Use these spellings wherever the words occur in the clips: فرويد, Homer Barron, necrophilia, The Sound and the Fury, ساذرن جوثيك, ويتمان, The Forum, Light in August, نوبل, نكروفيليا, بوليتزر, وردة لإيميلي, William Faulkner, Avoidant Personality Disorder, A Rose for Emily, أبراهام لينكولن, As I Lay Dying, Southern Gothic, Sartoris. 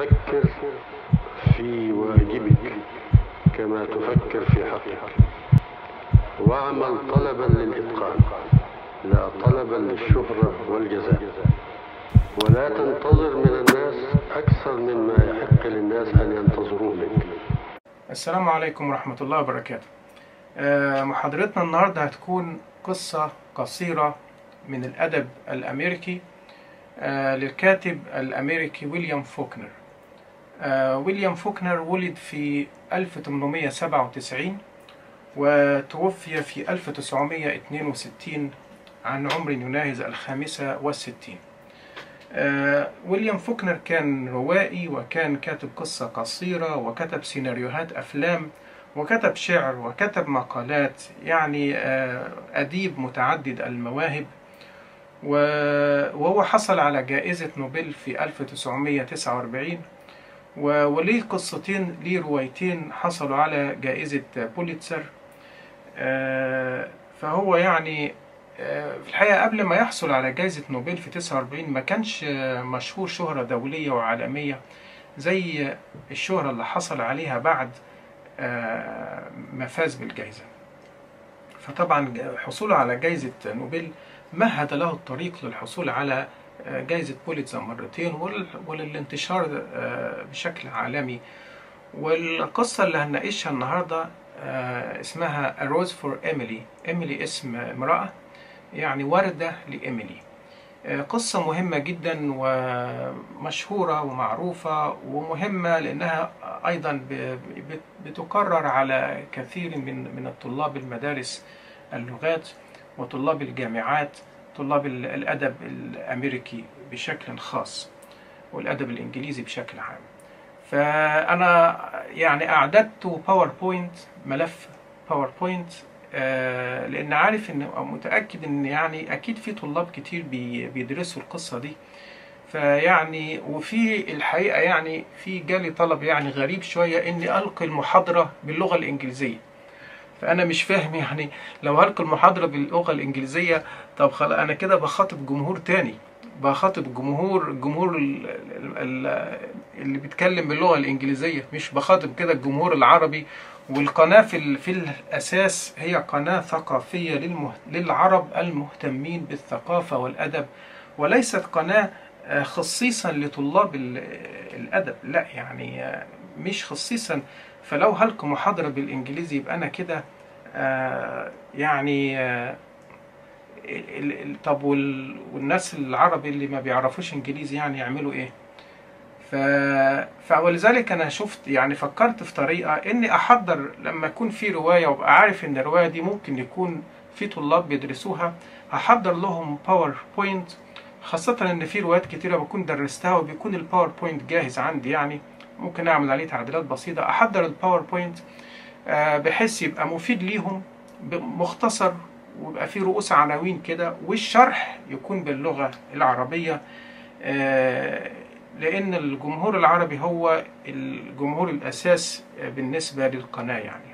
فكر في واجبك كما تفكر في حقك، واعمل طلبا للإتقان لا طلبا للشهرة والجزاء، ولا تنتظر من الناس أكثر مما يحق للناس أن ينتظروا منك. السلام عليكم ورحمة الله وبركاته. محاضرتنا النهاردة هتكون قصة قصيرة من الأدب الأمريكي للكاتب الأمريكي ويليام فوكنر. ويليام فوكنر ولد في 1897 وتوفي في 1962 عن عمر يناهز 65. ويليام فوكنر كان روائي، وكان كاتب قصة قصيرة، وكتب سيناريوهات أفلام، وكتب شعر، وكتب مقالات، يعني أديب متعدد المواهب. وهو حصل على جائزة نوبل في 1949، وليه قصتين، ليه روايتين حصلوا على جائزة بوليتسر. فهو يعني في الحقيقة قبل ما يحصل على جائزة نوبل في 49 ما كانش مشهور شهرة دولية وعالمية زي الشهرة اللي حصل عليها بعد ما فاز بالجائزة. فطبعا حصوله على جائزة نوبل مهد له الطريق للحصول على جائزة بوليتزر مرتين وللانتشار بشكل عالمي. والقصة اللي هنناقشها النهاردة اسمها A Rose for Emily. إيميلي اسم امرأة، يعني وردة لإيميلي. قصة مهمة جدا ومشهورة ومعروفة ومهمة، لأنها أيضا بتكرر على كثير من الطلاب المدارس اللغات وطلاب الجامعات، طلاب الأدب الأمريكي بشكل خاص والأدب الإنجليزي بشكل عام. فأنا يعني أعددت باوربوينت، ملف باوربوينت، لأن عارف إن متأكد إن يعني أكيد في طلاب كتير بيدرسوا القصة دي. فيعني وفي الحقيقة يعني في جالي طلب يعني غريب شوية إني ألقي المحاضرة باللغة الإنجليزية. فأنا مش فاهم يعني لو هلقي المحاضرة باللغة الإنجليزية، طب خلاص أنا كده بخاطب جمهور تاني، بخاطب جمهور اللي بيتكلم باللغة الإنجليزية، مش بخاطب كده الجمهور العربي. والقناة في الأساس هي قناة ثقافية للعرب المهتمين بالثقافة والأدب، وليست قناة خصيصا لطلاب الأدب، لا يعني مش خصيصا. فلو هلقي محاضرة بالإنجليزي يبقى أنا كده يعني طب والناس العرب اللي ما بيعرفوش إنجليزي يعني يعملوا إيه؟ فولذلك أنا شفت يعني فكرت في طريقة إني أحضر لما يكون في رواية وأبقى عارف إن الرواية دي ممكن يكون في طلاب بيدرسوها، هحضر لهم باوربوينت، خاصة إن في روايات كتيرة بكون درستها وبيكون الباوربوينت جاهز عندي، يعني ممكن أعمل عليه تعديلات بسيطة. أحضر الباوربوينت بحيث يبقى مفيد ليهم، مختصر، ويبقى فيه رؤوس عناوين كده، والشرح يكون باللغة العربية، لأن الجمهور العربي هو الجمهور الأساس بالنسبة للقناة يعني.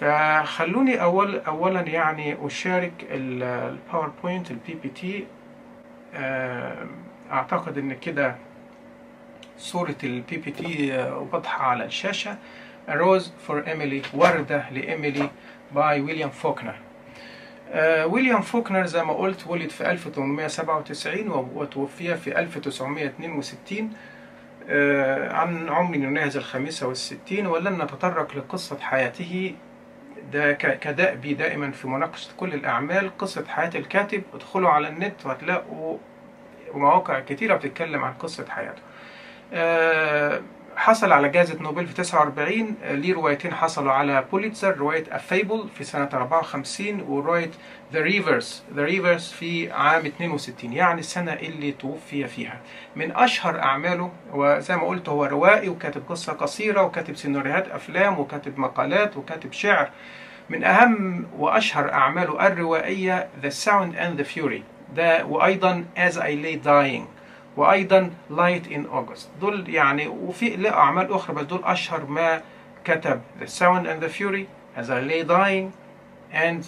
فخلوني أولا يعني أشارك الباوربوينت، البي بي تي. أعتقد إن كده صورة البي بي تي واضحة على الشاشة. A Rose for Emily، وردة لإيميلي، باي ويليام فوكنر. ويليام فوكنر زي ما قلت ولد في 1897 وتوفي في 1962 عن عمر يناهز 65. ولن نتطرق لقصة حياته، ده كدأبي دائما في مناقشة كل الأعمال قصة حياة الكاتب. ادخلوا على النت وهتلاقوا مواقع كتيرة بتتكلم عن قصة حياته. حصل على جائزة نوبل في 49، ليه روايتين حصلوا على بوليتزر، رواية أفيبل في سنة 54 ورواية The Reivers في عام 62، يعني السنة اللي توفي فيها. من أشهر أعماله، وزي ما قلت هو روائي وكاتب قصة قصيرة وكاتب سيناريوهات أفلام وكاتب مقالات وكاتب شعر، من أهم وأشهر أعماله الروائية The Sound and the Fury ده، وأيضا As I Lay Dying، وأيضا Light in August. دول يعني، وفي له أعمال أخرى بس دول أشهر ما كتب: The Sound and the Fury، As I Lay Dying، and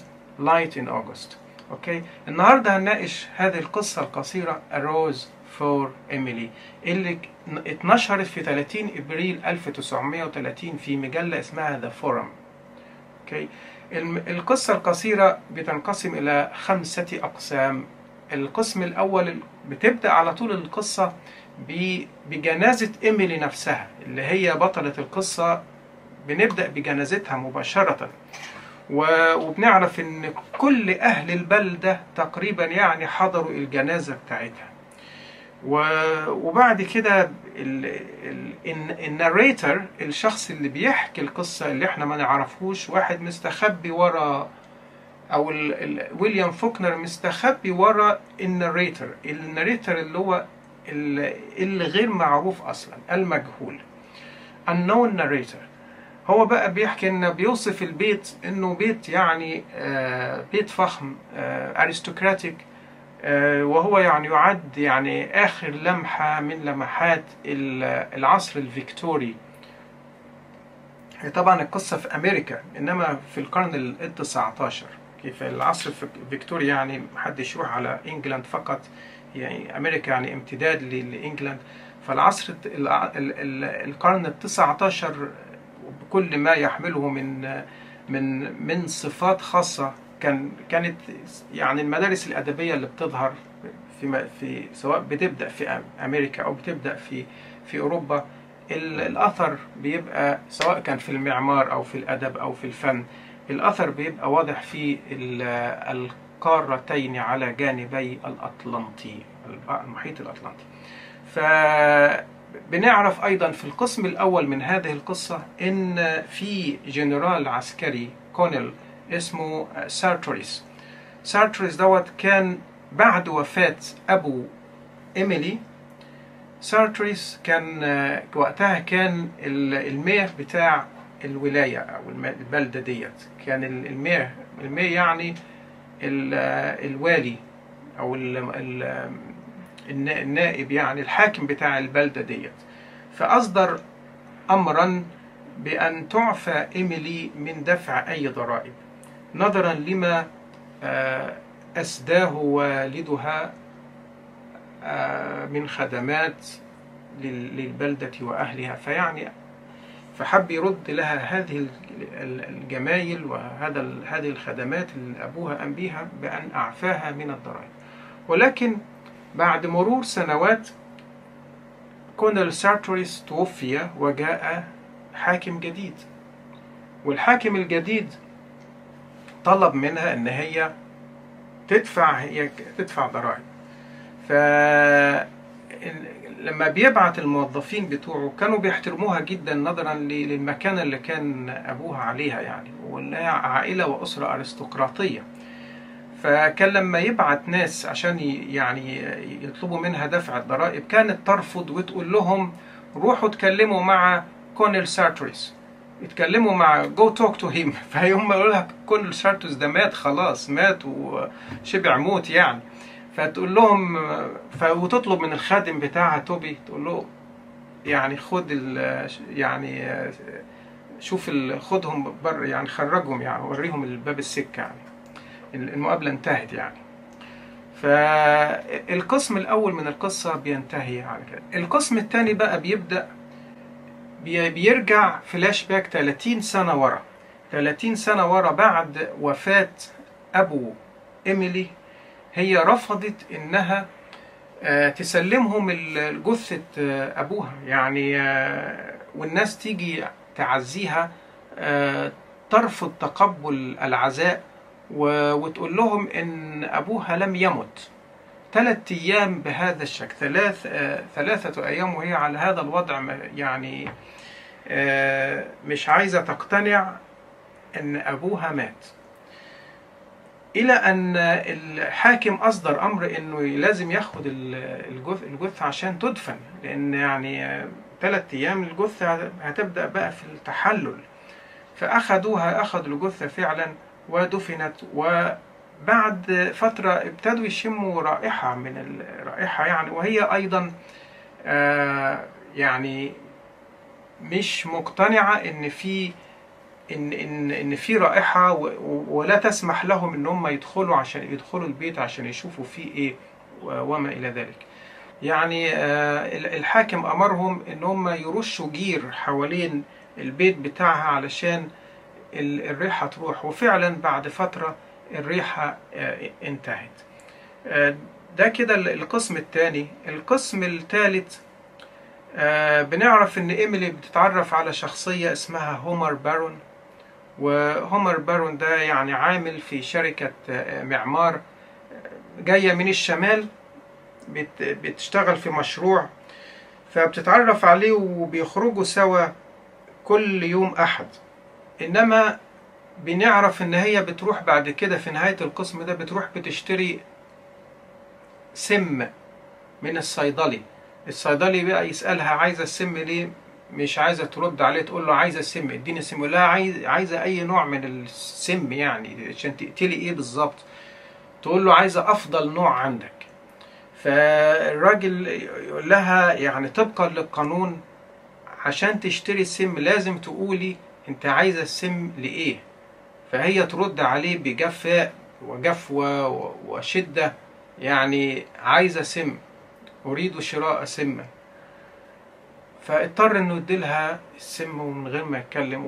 Light in August. اوكي. النهارده هنناقش هذه القصه القصيره A Rose for Emily اللي اتنشرت في 30 ابريل 1930 في مجله اسمها The Forum. اوكي. القصه القصيره بتنقسم الى 5 اقسام. القسم الاول بتبدا على طول القصه بجنازه ايميلي نفسها اللي هي بطله القصه، بنبدا بجنازتها مباشره، وبنعرف ان كل اهل البلده تقريبا يعني حضروا الجنازه بتاعتها. وبعد كده الناريتر الشخص اللي بيحكي القصه اللي احنا ما نعرفوش، واحد مستخبي ورا، او ويليام فوكنر مستخبي ورا الناريتر اللي هو اللي غير معروف اصلا، المجهول، unknown narrator. هو بقى بيحكي انه بيوصف البيت انه بيت يعني بيت فخم ارستقراطي، وهو يعني يعد يعني اخر لمحه من لمحات العصر الفيكتوري. طبعا القصه في امريكا، انما في القرن ال19 كيف العصر الفيكتوري، يعني محدش يروح على انجلاند فقط، يعني امريكا يعني امتداد لانجلاند. فالعصر القرن ال19 بكل ما يحمله من من من صفات خاصه كانت يعني المدارس الادبيه اللي بتظهر في سواء بتبدا في امريكا او بتبدا في اوروبا. الاثر بيبقى سواء كان في المعمار او في الادب او في الفن، الاثر بيبقى واضح في القارتين على جانبي الأطلنطي، المحيط الأطلنطي. فبنعرف أيضا في القسم الأول من هذه القصة إن في جنرال عسكري كونيل اسمه سارتوريس. سارتوريس دوت كان بعد وفاة أبو إيميلي، سارتوريس كان وقتها كان المير بتاع الولاية أو البلدة ديت، كان المير يعني الوالي او النائب يعني الحاكم بتاع البلده ديت. فاصدر امرا بان تعفى ايميلي من دفع اي ضرائب نظرا لما اسداه والدها من خدمات للبلده واهلها. فيعني فحب يرد لها هذه الجمايل وهذه الخدمات اللي أبوها قام بيها بأن أعفاها من الضرائب. ولكن بعد مرور سنوات كونيل سارتوريس توفي وجاء حاكم جديد، والحاكم الجديد طلب منها أن هي تدفع ضرائب. لما بيبعت الموظفين بتوعه كانوا بيحترموها جدا نظرا للمكانة اللي كان أبوها عليها، يعني وإنها عائلة وأسرة أرستقراطية. فكان لما يبعت ناس عشان يعني يطلبوا منها دفع الضرائب كانت ترفض وتقول لهم روحوا اتكلموا مع كونيل سارتوريس، اتكلموا مع go talk to him. فهم يقولوا لها كونيل سارتوريس ده مات، خلاص مات وشبع موت يعني. فتقول لهم وتطلب من الخادم بتاعها توبي، تقول له يعني خد يعني شوف خدهم بره، يعني خرجهم، يعني وريهم الباب السكه، يعني المقابله انتهت يعني. فالقسم الاول من القصه بينتهي يعني كده. القسم الثاني بقى بيبدا بيرجع فلاش باك 30 سنه ورا، 30 سنه ورا بعد وفاه ابو ايميلي. هي رفضت انها تسلمهم جثة ابوها يعني، والناس تيجي تعزيها ترفض تقبل العزاء وتقول لهم ان ابوها لم يمت. 3 ايام بهذا الشكل، 3 ايام وهي على هذا الوضع يعني، مش عايزة تقتنع ان ابوها مات، إلى أن الحاكم أصدر أمر إنه لازم ياخد الجثة عشان تدفن، لأن يعني 3 أيام الجثة هتبدأ بقى في التحلل. أخدوا الجثة فعلا ودفنت. وبعد فترة ابتدوا يشموا رائحة من الرائحة يعني، وهي أيضا يعني مش مقتنعة إن في ان في رائحه ولا تسمح لهم ان هم يدخلوا عشان يدخلوا البيت عشان يشوفوا فيه ايه وما الى ذلك. يعني الحاكم امرهم ان هم يرشوا جير حوالين البيت بتاعها علشان الريحه تروح، وفعلا بعد فتره الريحه انتهت. ده كده القسم الثاني. القسم الثالث بنعرف ان ايميلي بتتعرف على شخصيه اسمها هومر بارون، وهومر بارون ده يعني عامل في شركه معمار جايه من الشمال بتشتغل في مشروع، فبتتعرف عليه وبيخرجوا سوا كل يوم احد. انما بنعرف ان هي بتروح بعد كده في نهايه القسم ده بتروح بتشتري سم من الصيدلي. الصيدلي بقى يسألها عايزة السم ليه، مش عايزة ترد عليه، تقول له عايزة السم، اديني السم، لا عايزة أي نوع من السم يعني عشان تقتلي إيه بالظبط، تقول له عايزة أفضل نوع عندك. فالراجل يقول لها يعني طبقا للقانون عشان تشتري السم لازم تقولي أنت عايزة السم لإيه، فهي ترد عليه بجفاء وجفوة وشدة، يعني عايزة سم، أريد شراء سمة. فاضطر إنه يديلها السم ومن غير ما يتكلم،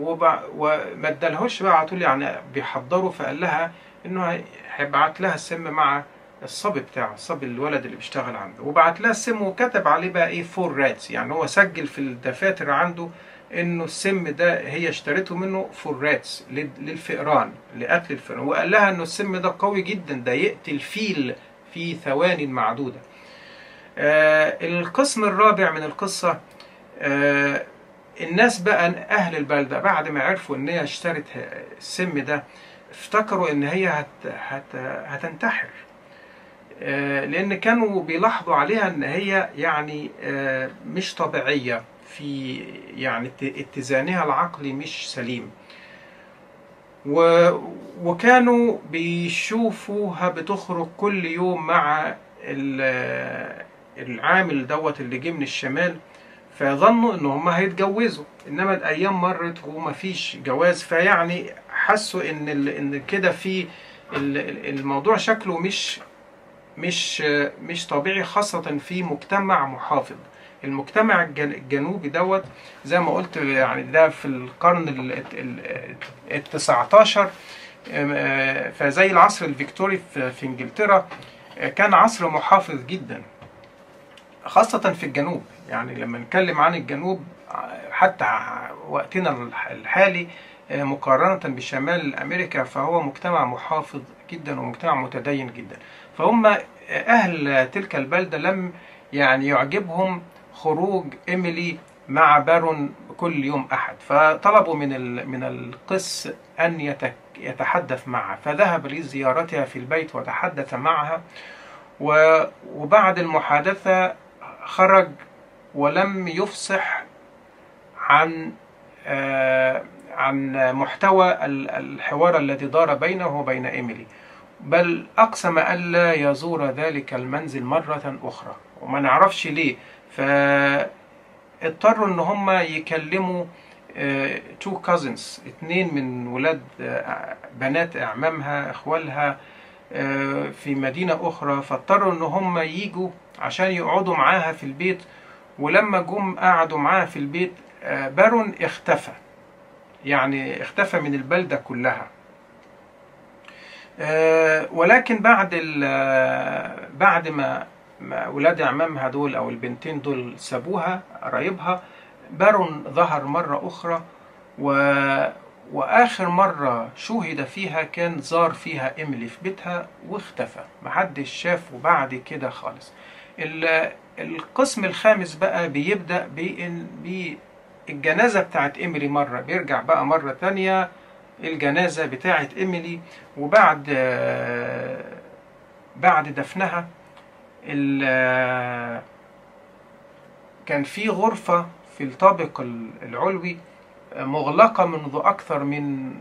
وما ادالهوش بقى على طول يعني بيحضره، فقال لها إنه هيبعت لها السم مع الصبي بتاعه، الصبي الولد اللي بيشتغل عنده، وبعت لها السم وكتب عليه بقى إيه فور راتس، يعني هو سجل في الدفاتر عنده إنه السم ده هي اشترته منه فور راتس للفئران، لقتل الفئران، وقال لها إنه السم ده قوي جدا، ده يقتل فيل في ثواني معدودة. القسم الرابع من القصة، الناس بقى أهل البلدة بعد ما عرفوا إن هي اشترت السم ده افتكروا إن هي هتنتحر، لأن كانوا بيلاحظوا عليها إن هي يعني مش طبيعية، في يعني اتزانها العقلي مش سليم، وكانوا بيشوفوها بتخرج كل يوم مع العامل دوت اللي جه من الشمال، فظنوا ان هم هيتجوزوا، انما الايام مرت ومفيش جواز، فيعني حسوا ان كده في الموضوع شكله مش طبيعي، خاصة في مجتمع محافظ. المجتمع الجنوبي دوت زي ما قلت يعني ده في القرن ال19، فزي العصر الفيكتوري في انجلترا كان عصر محافظ جدا، خاصة في الجنوب. يعني لما نتكلم عن الجنوب حتى وقتنا الحالي مقارنة بشمال أمريكا فهو مجتمع محافظ جدا ومجتمع متدين جدا، فهم أهل تلك البلدة لم يعني يعجبهم خروج إيميلي مع بارون كل يوم أحد، فطلبوا من القس أن يتحدث معها، فذهب لزيارتها في البيت وتحدث معها، وبعد المحادثة خرج ولم يفصح عن محتوى الحوار الذي دار بينه وبين إيميلي، بل أقسم ألا يزور ذلك المنزل مرة أخرى، وما نعرفش ليه. فاضطروا ان هم يكلموا تو كازنز، اتنين من ولاد بنات اعمامها اخوالها في مدينة اخرى، فاضطروا ان هم ييجوا عشان يقعدوا معاها في البيت، ولما جم قعدوا معاها في البيت بارون اختفى، يعني اختفى من البلدة كلها. ولكن بعد ما ولاد اعمامها دول او البنتين دول سابوها قرايبها، بارون ظهر مره اخرى، واخر مره شوهد فيها كان زار فيها إيميلي في بيتها واختفى، محدش شافه بعد كده خالص. القسم الخامس بقى بيبدا بالجنازه بتاعت إيميلي، مره بيرجع بقى مره تانية الجنازه بتاعت إيميلي، وبعد دفنها كان في غرفة في الطابق العلوي مغلقة منذ أكثر من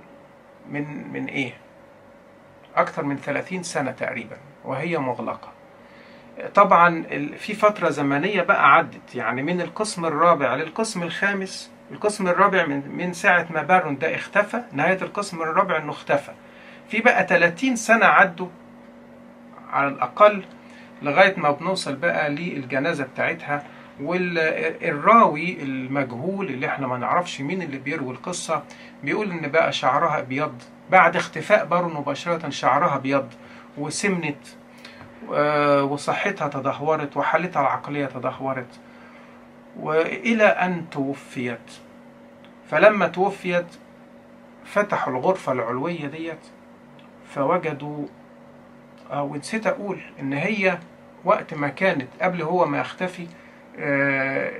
أكثر من 30 سنة تقريبا، وهي مغلقة. طبعا في فترة زمنية بقى عدت، يعني من القسم الرابع للقسم الخامس. القسم الرابع من ساعة ما بارون ده اختفى، نهاية القسم الرابع انه اختفى، في بقى 30 سنة عدوا على الأقل لغاية ما بنوصل بقى للجنازة بتاعتها. والراوي المجهول اللي احنا ما نعرفش مين اللي بيروي القصة بيقول ان بقى شعرها ابيض بعد اختفاء بارون مباشرة، شعرها ابيض وسمنت وصحتها تدهورت وحالتها العقلية تدهورت وإلى أن توفيت. فلما توفيت فتحوا الغرفة العلوية ديت فوجدوا، ونسيت أقول إن هي وقت ما كانت قبل هو ما يختفي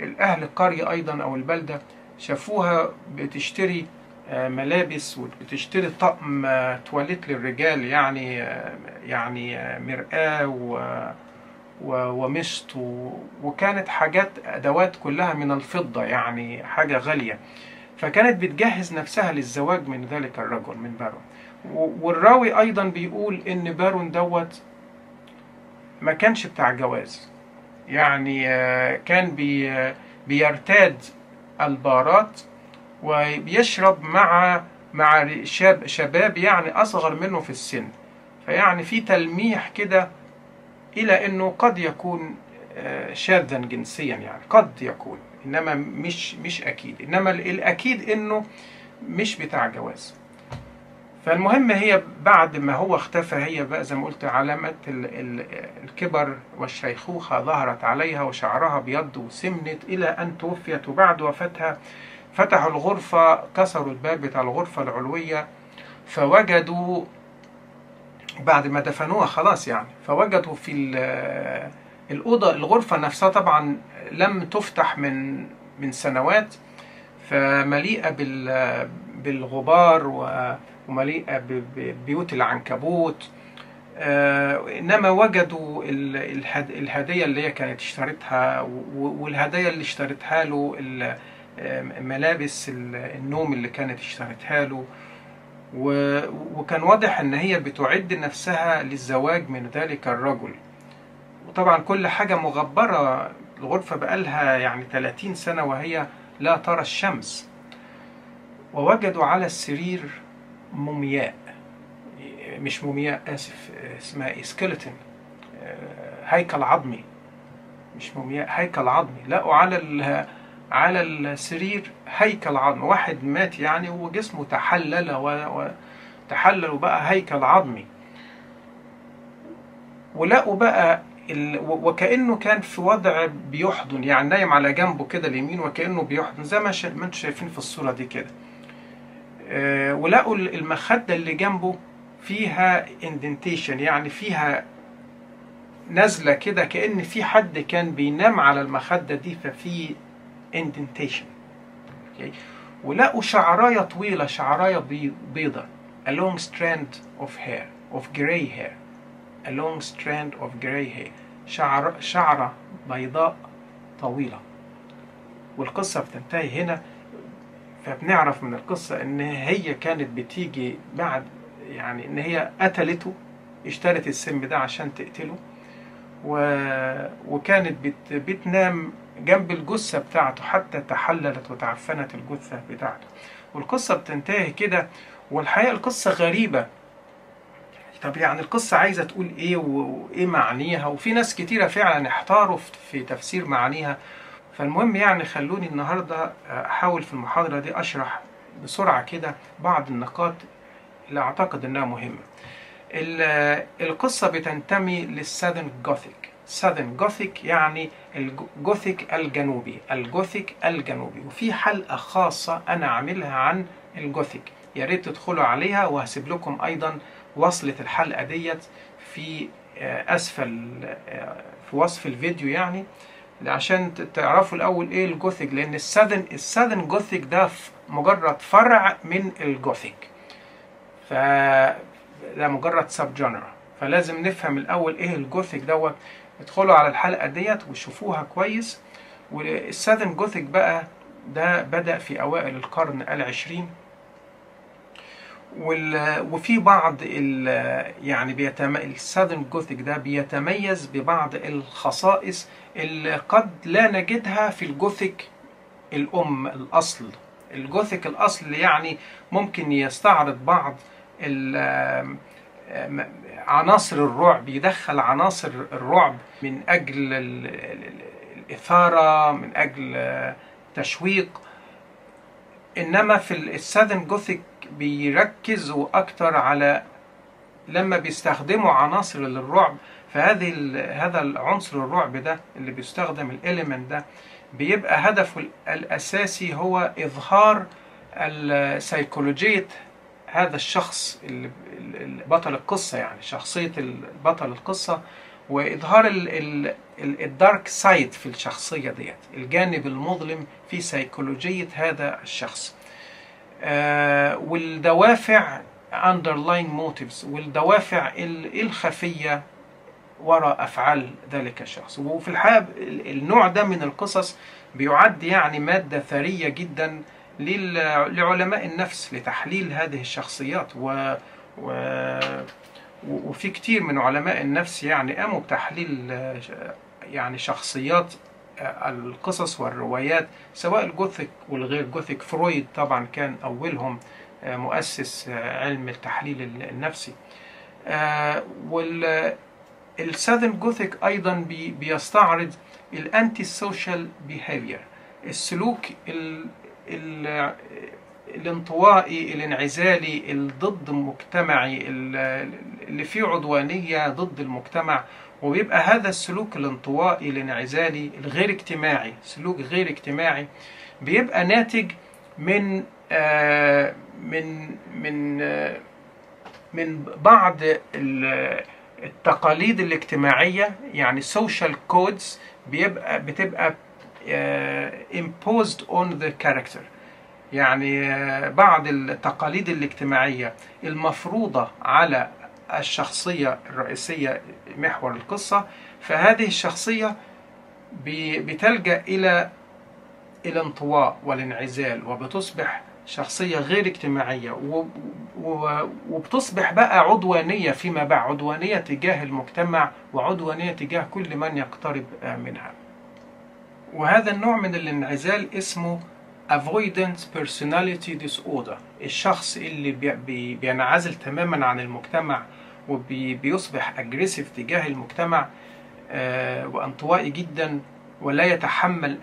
الأهل القرية أيضا أو البلدة شافوها بتشتري ملابس وبتشتري طقم تواليت للرجال، يعني مرآة ومشط وكانت حاجات أدوات كلها من الفضة، يعني حاجة غالية. فكانت بتجهز نفسها للزواج من ذلك الرجل من بارون. والراوي أيضا بيقول إن بارون دوت ما كانش بتاع جواز، يعني كان بيرتاد البارات وبيشرب مع شباب يعني أصغر منه في السن، فيعني في تلميح كده إلى أنه قد يكون شاذا جنسيا، يعني قد يكون، إنما مش أكيد، إنما الأكيد أنه مش بتاع جواز. فالمهم هي بعد ما هو اختفى هي بقى زي ما قلت علامات الكبر والشيخوخة ظهرت عليها وشعرها ابيض وسمنت إلى أن توفيت. وبعد وفاتها فتحوا الغرفة، كسروا الباب بتاع الغرفة العلوية فوجدوا بعد ما دفنوها خلاص يعني، فوجدوا في الأوضة الغرفة نفسها طبعا لم تفتح من سنوات، فمليئة بالغبار ومليئة ببيوت العنكبوت. إنما وجدوا الهدية اللي هي كانت اشترتها، والهدية اللي اشترتها له ملابس النوم اللي كانت اشترتها له، وكان واضح ان هي بتعد نفسها للزواج من ذلك الرجل. وطبعا كل حاجة مغبرة، الغرفة بقالها يعني 30 سنة وهي لا ترى الشمس. ووجدوا على السرير مومياء، مش مومياء آسف، اسمها سكيلتون، هيكل عظمي، مش مومياء، هيكل عظمي. لقوا على السرير هيكل عظمي، واحد مات يعني وجسمه تحلل وتحلل وبقى هيكل عظمي. ولقوا بقى وكأنه كان في وضع بيحضن، يعني نايم على جنبه كده اليمين وكأنه بيحضن زي ما انتم شايفين في الصورة دي كده. ولقوا المخدة اللي جنبه فيها اندنتيشن، يعني فيها نزلة كده كأن في حد كان بينام على المخدة دي، ففي اندنتيشن. ولقوا شعراية طويلة، شعراية بيضة، a long strand of hair of gray hair a long strand of gray hair، شعرة بيضاء طويلة. والقصة بتنتهي هنا، فبنعرف من القصة ان هي كانت بتيجي بعد، يعني ان هي قتلته، اشترت السم ده عشان تقتله، وكانت بتنام جنب الجثة بتاعته حتى تحللت وتعفنت الجثة بتاعته. والقصة بتنتهي كده. والحقيقة القصة غريبة، طب يعني القصة عايزة تقول ايه وايه معنيها، وفي ناس كتيرة فعلا احتاروا في تفسير معانيها. فالمهم يعني خلوني النهاردة احاول في المحاضرة دي اشرح بسرعة كده بعض النقاط اللي اعتقد انها مهمة. القصة بتنتمي للساذرن جوثيك. ساذرن جوثيك يعني الجوثيك الجنوبي، الجوثيك الجنوبي. وفي حلقة خاصة أنا عاملها عن الجوثيك، يا ريت تدخلوا عليها، وهسيب لكم أيضا وصلة الحلقة ديت في أسفل في وصف الفيديو، يعني عشان تعرفوا الأول إيه الجوثيك، لأن الساذرن جوثيك ده مجرد فرع من الجوثيك، فده مجرد سب جنرا، فلازم نفهم الأول إيه الجوثيك دوت. ادخلوا على الحلقة ديت وشوفوها كويس. والساذرن جوثيك بقى ده بدأ في أوائل القرن ال20، وفي بعض يعني الساذرن جوثيك ده بيتميز ببعض الخصائص اللي قد لا نجدها في الجوثيك الاصل. الجوثيك الاصل يعني ممكن يستعرض بعض عناصر الرعب، يدخل عناصر الرعب من اجل الاثاره، من اجل تشويق. انما في الساذرن جوثيك بيركزوا اكتر على لما بيستخدموا عناصر للرعب، هذا العنصر الرعب ده اللي بيستخدم الاليمنت ده بيبقى هدفه الاساسي هو اظهار سيكولوجية هذا الشخص بطل القصه، يعني شخصيه بطل القصه، واظهار الدارك سايد في الشخصيه ديت، الجانب المظلم في سيكولوجيه هذا الشخص. والدوافع underlying motives، والدوافع الخفية وراء أفعال ذلك الشخص. وفي الحقيقة النوع ده من القصص بيعد يعني مادة ثرية جدا لعلماء النفس لتحليل هذه الشخصيات، وفي كتير من علماء النفس يعني قاموا بتحليل يعني شخصيات القصص والروايات سواء الجوثيك والغير جوثيك. فرويد طبعا كان أولهم مؤسس علم التحليل النفسي. والساذرن جوثيك أيضا بيستعرض الأنتي سوشيال بيهافير، السلوك الانطوائي الانعزالي الضد المجتمعي اللي فيه عدوانية ضد المجتمع. وبيبقى هذا السلوك الانطوائي الانعزالي الغير اجتماعي، سلوك غير اجتماعي، بيبقى ناتج من آه من من آه من بعض التقاليد الاجتماعية، يعني social codes بتبقى imposed on the character، يعني بعض التقاليد الاجتماعية المفروضة على الشخصية الرئيسية محور القصة. فهذه الشخصية بتلجأ إلى الانطواء والانعزال، وبتصبح شخصية غير اجتماعية، وبتصبح بقى عدوانية فيما بعد، عدوانية تجاه المجتمع وعدوانية تجاه كل من يقترب منها. وهذا النوع من الانعزال اسمه Avoidant Personality Disorder. الشخص اللي بينعزل تماما عن المجتمع وبيصبح أجريسيف تجاه المجتمع وانطوائي جدا، ولا يتحمل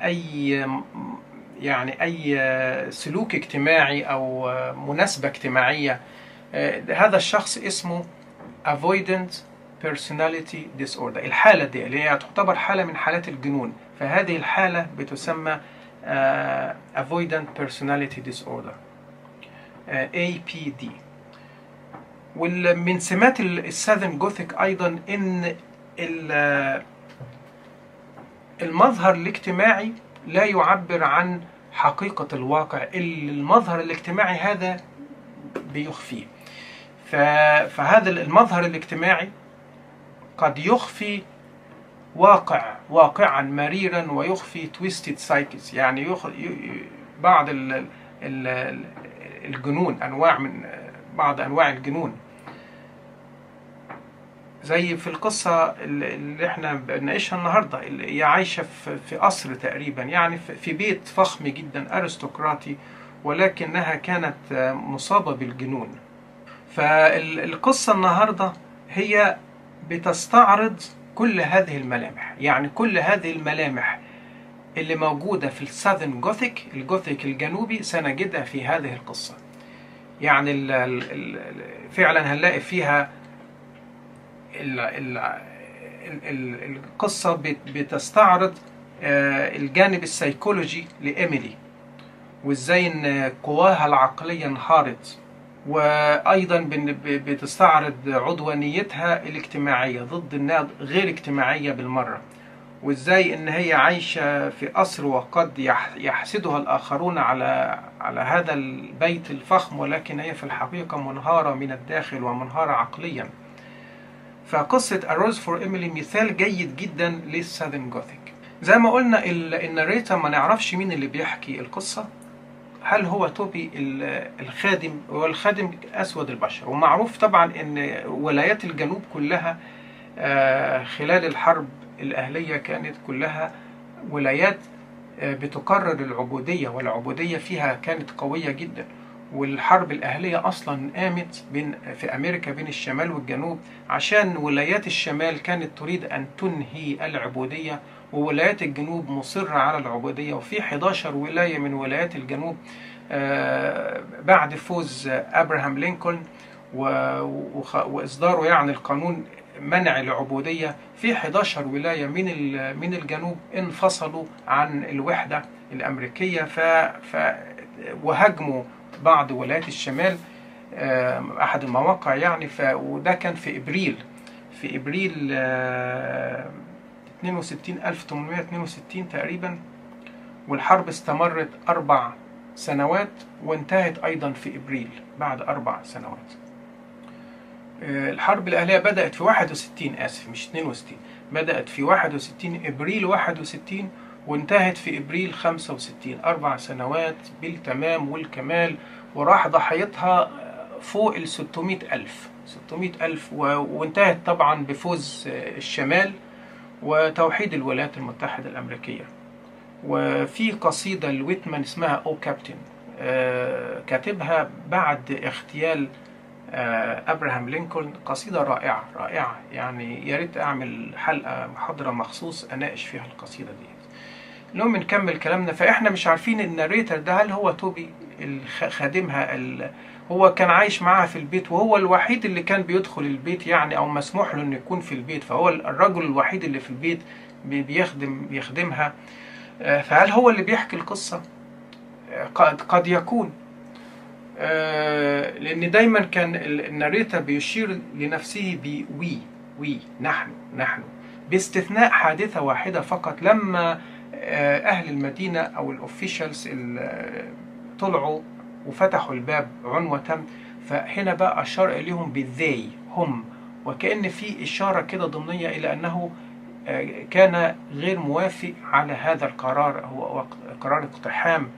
أي سلوك اجتماعي أو مناسبة اجتماعية. هذا الشخص اسمه Avoidant Personality Disorder. الحالة دي اللي هي تعتبر حالة من حالات الجنون، فهذه الحالة بتسمى Avoidant Personality Disorder APD. ومن سمات الساذرن جوثيك أيضا إن المظهر الاجتماعي لا يعبر عن حقيقة الواقع، المظهر الاجتماعي هذا بيخفيه. فهذا المظهر الاجتماعي قد يخفي واقعا مريرا، ويخفي تويستد سايكس، يعني بعض الجنون، بعض انواع الجنون، زي في القصه اللي احنا بنناقشها النهارده، اللي هي عايشه في قصر تقريبا، يعني في بيت فخم جدا ارستقراطي، ولكنها كانت مصابه بالجنون. فالقصه النهارده هي بتستعرض كل هذه الملامح، يعني كل هذه الملامح اللي موجودة في الساذرن جوثيك، الجوثيك الجنوبي، سنجدها في هذه القصة. يعني فعلا هنلاقي فيها القصة بتستعرض الجانب السيكولوجي لإيميلي، وازاي ان قواها العقلية انهارت، وأيضا بتستعرض عدوانيتها الاجتماعية ضد الناس، غير اجتماعية بالمرة، وإزاي إن هي عايشة في قصر وقد يحسدها الآخرون على هذا البيت الفخم، ولكن هي في الحقيقة منهارة من الداخل ومنهارة عقليا. فقصة A Rose for Emily مثال جيد جدا للساذرن جوثيك. زي ما قلنا الناريتور ما نعرفش مين اللي بيحكي القصة، هل هو توبي الخادم؟ والخادم أسود البشر، ومعروف طبعا أن ولايات الجنوب كلها خلال الحرب الأهلية كانت كلها ولايات بتقرر العبودية، والعبودية فيها كانت قوية جدا. والحرب الأهلية أصلا قامت في أمريكا بين الشمال والجنوب عشان ولايات الشمال كانت تريد أن تنهي العبودية، وولايات الجنوب مصرة على العبودية. وفي 11 ولاية من ولايات الجنوب بعد فوز أبراهام لينكولن وإصداره يعني القانون منع العبودية، في 11 ولاية من الجنوب انفصلوا عن الوحدة الأمريكية وهاجموا بعض ولايات الشمال أحد المواقع يعني. وده كان في إبريل 1862 تقريبا، والحرب استمرت 4 سنوات وانتهت أيضا في إبريل بعد 4 سنوات. الحرب الأهلية بدأت في 61، آسف مش 62، بدأت في 61 إبريل 61 وانتهت في إبريل 65، 4 سنوات بالتمام والكمال، وراح ضحيتها فوق ال 600 ألف، وانتهت طبعا بفوز الشمال وتوحيد الولايات المتحدة الأمريكية. وفي قصيدة لويتمان اسمها أو كابتن كاتبها بعد اغتيال أبراهام لينكولن، قصيدة رائعة رائعة يعني، يا ريت أعمل حلقة محاضرة مخصوص أناقش فيها القصيدة دي. المهم نكمل كلامنا. فإحنا مش عارفين الناريتر ده هل هو توبي خادمها، هو كان عايش معاها في البيت وهو الوحيد اللي كان بيدخل البيت يعني، أو مسموح له إنه يكون في البيت، فهو الرجل الوحيد اللي في البيت بيخدمها. فهل هو اللي بيحكي القصة؟ قد يكون، لأن دايما كان الناريتر بيشير لنفسه بوي نحن، باستثناء حادثة واحدة فقط، لما أهل المدينة أو الأوفيشالز طلعوا وفتحوا الباب عنوة، فهنا بقى أشار إليهم بالذي هم، وكأن في إشارة كده ضمنية إلى أنه كان غير موافق على هذا القرار، هو قرار اقتحام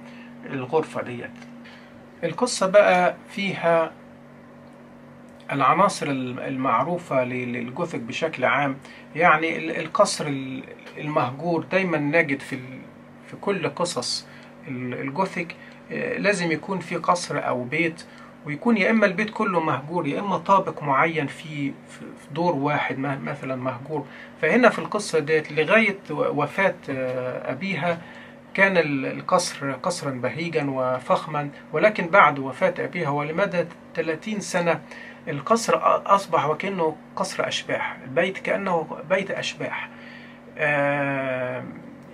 الغرفة ديت. القصة بقى فيها العناصر المعروفة للجوثيك بشكل عام يعني، القصر المهجور دايما نجد في كل قصص الجوثيك لازم يكون في قصر أو بيت، ويكون يا إما البيت كله مهجور يا إما طابق معين في دور واحد مثلا مهجور. فهنا في القصة ديت لغاية وفاة أبيها كان القصر قصرا بهيجا وفخما، ولكن بعد وفاة أبيها ولمدى 30 سنة القصر أصبح وكأنه قصر أشباح، البيت كأنه بيت أشباح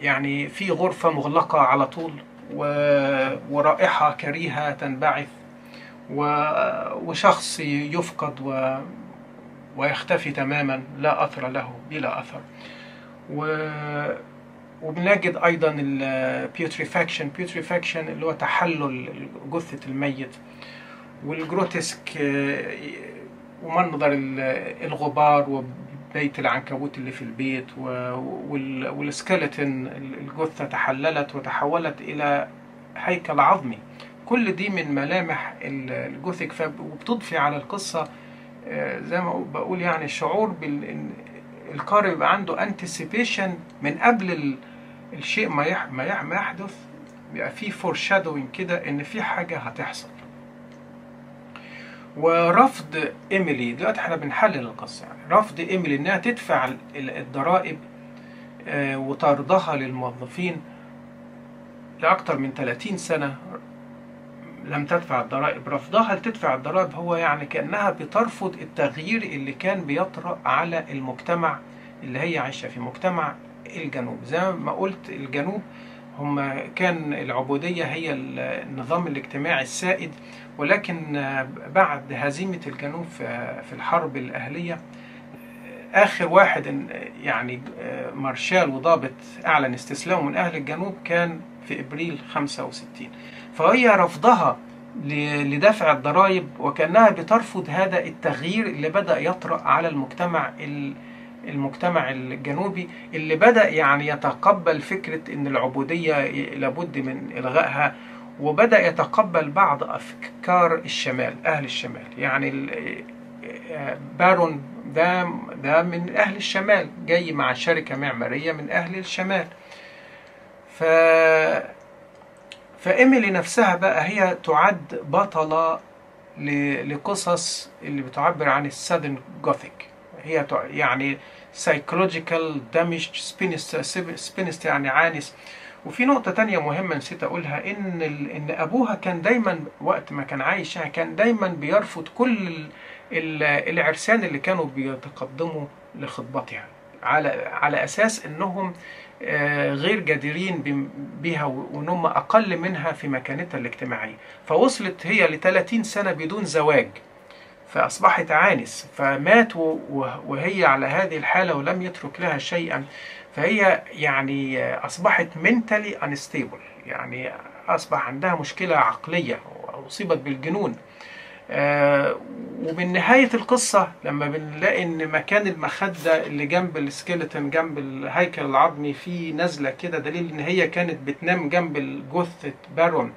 يعني، في غرفة مغلقة على طول ورائحة كريهة تنبعث وشخص يفقد ويختفي تماما، لا أثر له، بلا أثر. وبنجد أيضا البيوتريفاكشن اللي هو تحلل جثة الميت، والجروتسك ومنظر الغبار وبيت العنكبوت اللي في البيت، والسكيلتون الجثة تحللت وتحولت إلى هيكل عظمي. كل دي من ملامح الجوثيك، وبتضفي على القصة زي ما بقول يعني شعور القارئ بيبقى عنده انتسيبيشن من قبل الشيء ما يحدث، بيبقى فيه فورشادوينج كده ان في حاجة هتحصل. ورفض إيميلي، دلوقتي احنا بنحلل القصة يعني، رفض إيميلي انها تدفع الضرائب وطردها للموظفين لأكثر من 30 سنة لم تدفع الضرائب، رفضها لتدفع الضرائب هو يعني كأنها بترفض التغيير اللي كان بيطرأ على المجتمع اللي هي عايشة فيه، مجتمع الجنوب. زي ما قلت الجنوب هم كان العبودية هي النظام الاجتماعي السائد، ولكن بعد هزيمة الجنوب في الحرب الأهلية آخر واحد يعني مارشال وضابط أعلن استسلامه من أهل الجنوب كان في إبريل 65. فهي رفضها لدفع الضرائب وكأنها بترفض هذا التغيير اللي بدأ يطرأ على المجتمع الجنوبي، اللي بدأ يعني يتقبل فكرة إن العبودية لابد من إلغائها، وبدأ يتقبل بعض أفكار الشمال، أهل الشمال. يعني بارون ده من أهل الشمال، جاي مع شركة معمارية من أهل الشمال. فإيميلي نفسها بقى هي تعد بطلة لقصص اللي بتعبر عن الساذرن جوثيك. هي يعني psychological damage spinster، يعني عانس. وفي نقطة تانية مهمة نسيت أقولها، إن أبوها كان دايما وقت ما كان عايش يعني كان دايما بيرفض كل العرسان اللي كانوا بيتقدموا لخطبتها على أساس إنهم غير جديرين بها وإنهم أقل منها في مكانتها الاجتماعية. فوصلت هي ل30 سنة بدون زواج، فأصبحت عانس، فمات وهي على هذه الحالة ولم يترك لها شيئا. فهي يعني أصبحت mentally unstable، يعني أصبح عندها مشكلة عقلية، أصيبت بالجنون. ومن نهاية القصة لما بنلاقي إن مكان المخدة اللي جنب السكيلتون جنب الهيكل العظمي فيه نزلة كده، دليل إن هي كانت بتنام جنب الجثة بارون،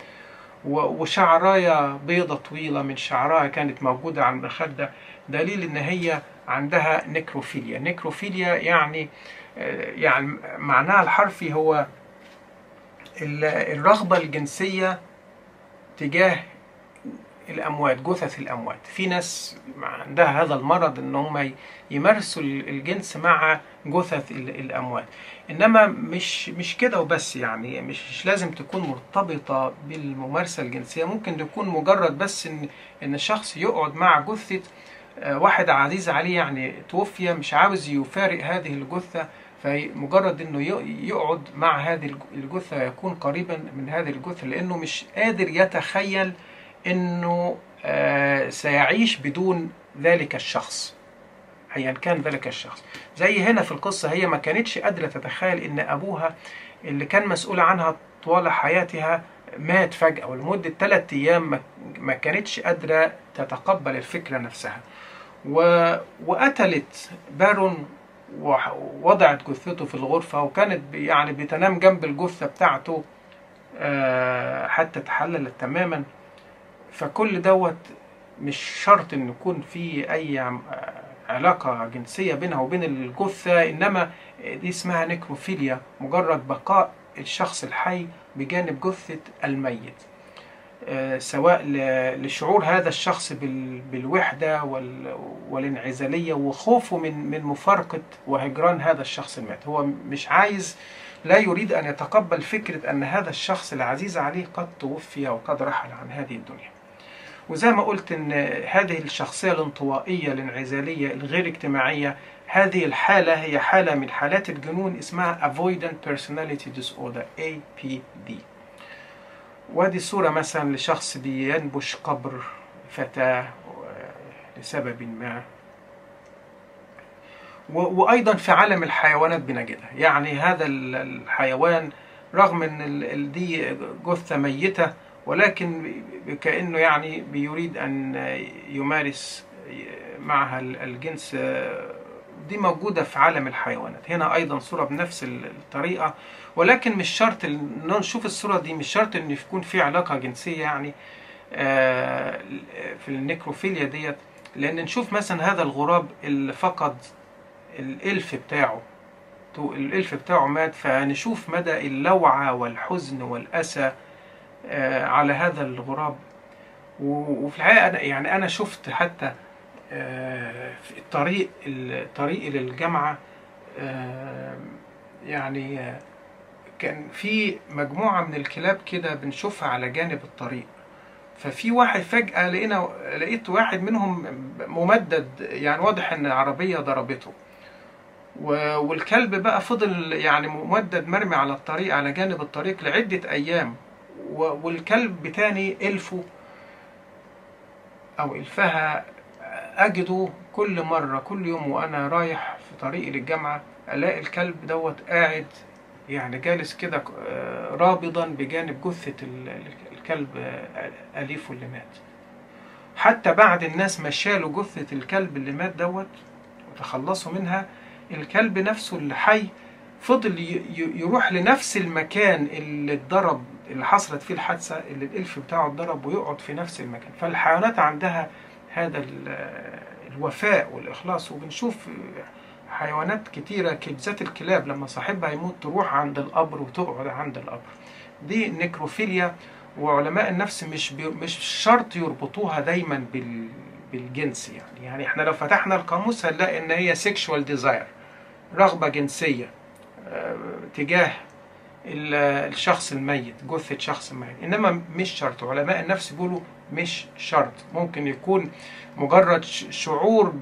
وشعراية بيضة طويلة من شعرها كانت موجودة على المخدة، دليل إن هي عندها نكروفيليا. نكروفيليا يعني معناها الحرفي هو الرغبة الجنسية تجاه الأموات، جثث الأموات. في ناس عندها هذا المرض إن هم يمارسوا الجنس مع جثث الأموات، إنما مش كده وبس، يعني مش لازم تكون مرتبطة بالممارسة الجنسية. ممكن تكون مجرد بس إن شخص يقعد مع جثة واحد عزيز عليه يعني توفي، مش عاوز يفارق هذه الجثة، فمجرد إنه يقعد مع هذه الجثة يكون قريبا من هذه الجثة، لأنه مش قادر يتخيل إنه سيعيش بدون ذلك الشخص أيا كان ذلك الشخص. زي هنا في القصة هي ما كانتش قادرة تتخيل إن أبوها اللي كان مسؤول عنها طوال حياتها مات فجأة ولمدة 3 أيام، ما كانتش قادرة تتقبل الفكرة نفسها، وقتلت بارون ووضعت جثته في الغرفة، وكانت يعني بتنام جنب الجثة بتاعته حتى تحللت تماما. فكل دوت مش شرط ان يكون في اي علاقة جنسية بينها وبين الجثة، انما دي اسمها نكروفيليا، مجرد بقاء الشخص الحي بجانب جثة الميت، سواء لشعور هذا الشخص بالوحدة والانعزالية وخوفه من مفارقة وهجران هذا الشخص المات. هو مش عايز، لا يريد أن يتقبل فكرة أن هذا الشخص العزيز عليه قد توفي وقد رحل عن هذه الدنيا. وزي ما قلت إن هذه الشخصية الانطوائية الانعزالية الغير اجتماعية، هذه الحالة هي حالة من حالات الجنون اسمها Avoidant Personality Disorder (APD). وادي صورة مثلا لشخص بينبش قبر فتاة لسبب ما. وأيضا في عالم الحيوانات بنجدها، يعني هذا الحيوان رغم أن دي جثة ميتة ولكن كأنه يعني بيريد أن يمارس معها الجنس، دي موجودة في عالم الحيوانات. هنا أيضا صورة بنفس الطريقة، ولكن مش شرط إن نشوف الصورة دي، مش شرط إن يكون في علاقة جنسية يعني في النكروفيليا ديت، لأن نشوف مثلا هذا الغراب اللي فقد الإلف بتاعه مات، فنشوف مدى اللوعة والحزن والأسى على هذا الغراب. وفي الحقيقة أنا شفت حتى في الطريق للجامعة، يعني كان في مجموعة من الكلاب كده بنشوفها على جانب الطريق، ففي واحد فجأة لقيت واحد منهم ممدد، يعني واضح إن العربية ضربته، والكلب بقى فضل يعني ممدد مرمي على الطريق على جانب الطريق لعدة أيام، والكلب تاني ألفه أو ألفها أجده كل مرة، كل يوم وأنا رايح في طريقي للجامعة ألاقي الكلب دوت قاعد يعني جالس كده رابضا بجانب جثة الكلب أليفه اللي مات. حتى بعد الناس ما شالوا جثة الكلب اللي مات دوت وتخلصوا منها، الكلب نفسه الحي فضل يروح لنفس المكان اللي اتضرب اللي حصلت فيه الحادثه اللي الالف بتاعه اتضرب ويقعد في نفس المكان. فالحيوانات عندها هذا الوفاء والاخلاص، وبنشوف حيوانات كتيره كبزات الكلاب لما صاحبها يموت تروح عند القبر وتقعد عند القبر. دي نكروفيليا، وعلماء النفس مش شرط يربطوها دايما بالجنس. يعني احنا لو فتحنا القاموس هنلاقي ان هي سيكشوال ديزاير، رغبه جنسيه تجاه الشخص الميت، جثه شخص ميت، انما مش شرط. علماء النفس بيقولوا مش شرط، ممكن يكون مجرد شعور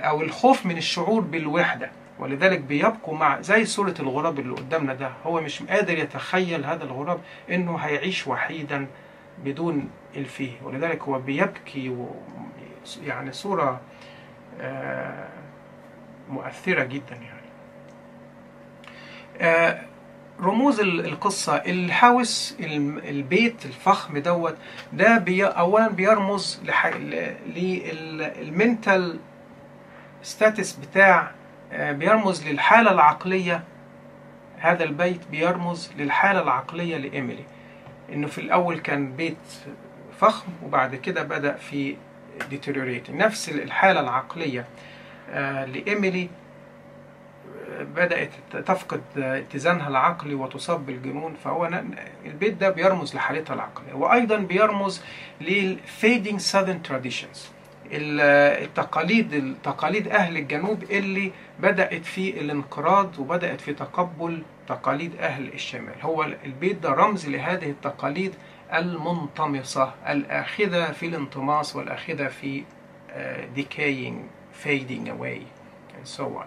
او الخوف من الشعور بالوحده، ولذلك بيبقوا مع زي صورة الغراب اللي قدامنا ده، هو مش قادر يتخيل هذا الغراب انه هيعيش وحيدا بدون الفيه، ولذلك هو بيبكي يعني صورة مؤثرة جدا. يعني رموز القصة، الحوث البيت الفخم دوت ده اولا بيرمز للمنتال ستاتس بتاع، بيرمز للحالة العقلية، هذا البيت بيرمز للحالة العقلية لإيميلي، إنه في الأول كان بيت فخم وبعد كده بدأ في ديتيريوريت. نفس الحالة العقلية لإيميلي بدأت تفقد اتزانها العقلي وتصاب بالجنون، فهو البيت ده بيرمز لحالتها العقلية، وأيضا بيرمز للفيدينج ساذرن تراديشنز، تقاليد أهل الجنوب اللي بدأت في الانقراض وبدأت في تقبل تقاليد أهل الشمال. هو البيت ده رمز لهذه التقاليد المنطمسة، الآخذة في الانطماس والآخذة في decaying, fading away and so on.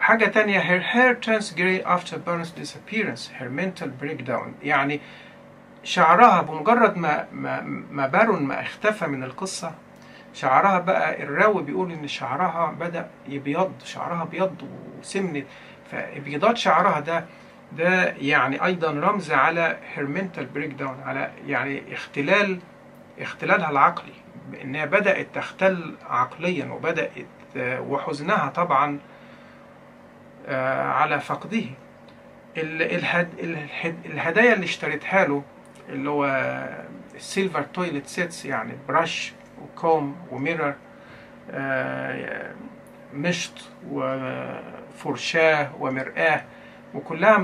حاجة تانية، her hair turns grey after Barron's disappearance, her mental breakdown. يعني شعرها بمجرد ما بارون ما اختفى من القصة، شعرها بقى الراوي بيقول ان شعرها بدأ يبيض، شعرها بيض وسمنت، فابيضات شعرها ده يعني ايضا رمز على هيرمنتال بريك داون، على يعني اختلالها العقلي، انها بدأت تختل عقليا، وبدأت وحزنها طبعا على فقده. الهدايا اللي اشتريتها له اللي هو السيلفر تويلت سيتس، يعني برش وكوم وميرر، مشط وفرشاه ومرآه، وكلها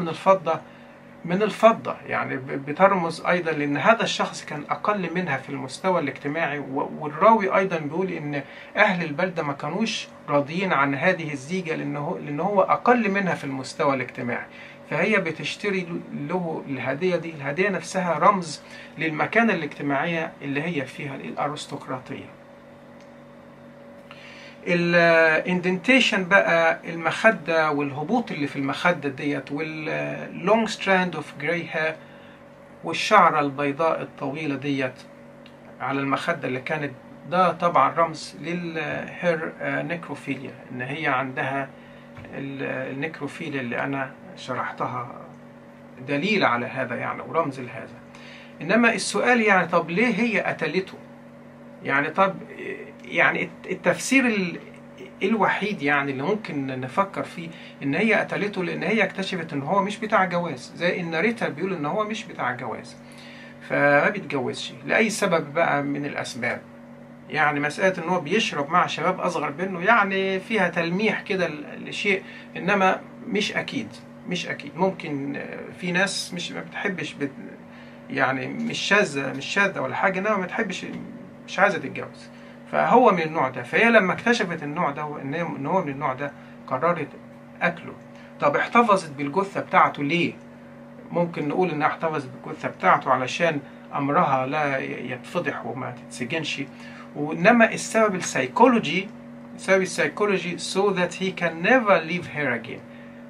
من الفضة يعني بترمز ايضا لان هذا الشخص كان اقل منها في المستوى الاجتماعي. والراوي ايضا بيقول ان اهل البلدة ما كانوش راضيين عن هذه الزيجة لأنه هو اقل منها في المستوى الاجتماعي، فهي بتشتري له الهدية دي. الهدية نفسها رمز للمكانة الاجتماعية اللي هي فيها، الأرستقراطية. الاندنتيشن بقى، المخدة والهبوط اللي في المخدة ديت، واللونج ستراند اوف جراي هير، والشعرة البيضاء الطويلة ديت على المخدة اللي كانت، ده طبعا رمز للهير نيكروفيليا، ان هي عندها النيكروفيليا اللي انا شرحتها دليل على هذا يعني ورمز لهذا. انما السؤال يعني طب ليه هي قتلته؟ يعني طب يعني التفسير الوحيد يعني اللي ممكن نفكر فيه ان هي قتلته لان هي اكتشفت ان هو مش بتاع جواز، زي ان ريتا بيقول ان هو مش بتاع جواز فما بيتجوزش لاي سبب بقى من الاسباب. يعني مسألة ان هو بيشرب مع شباب اصغر منه يعني فيها تلميح كده لشيء، انما مش اكيد. ممكن في ناس مش ما بتحبش يعني مش شاذة ولا حاجة، انما ما بتحبش، مش عايزة تتجوز، فهو من النوع ده. فهي لما اكتشفت النوع ده ان هو من النوع ده قررت اكله. طب احتفظت بالجثة بتاعته ليه؟ ممكن نقول انها احتفظت بالجثة بتاعته علشان امرها لا يتفضح وما تتسجنش، وانما السبب السيكولوجي، so that he can never leave her again،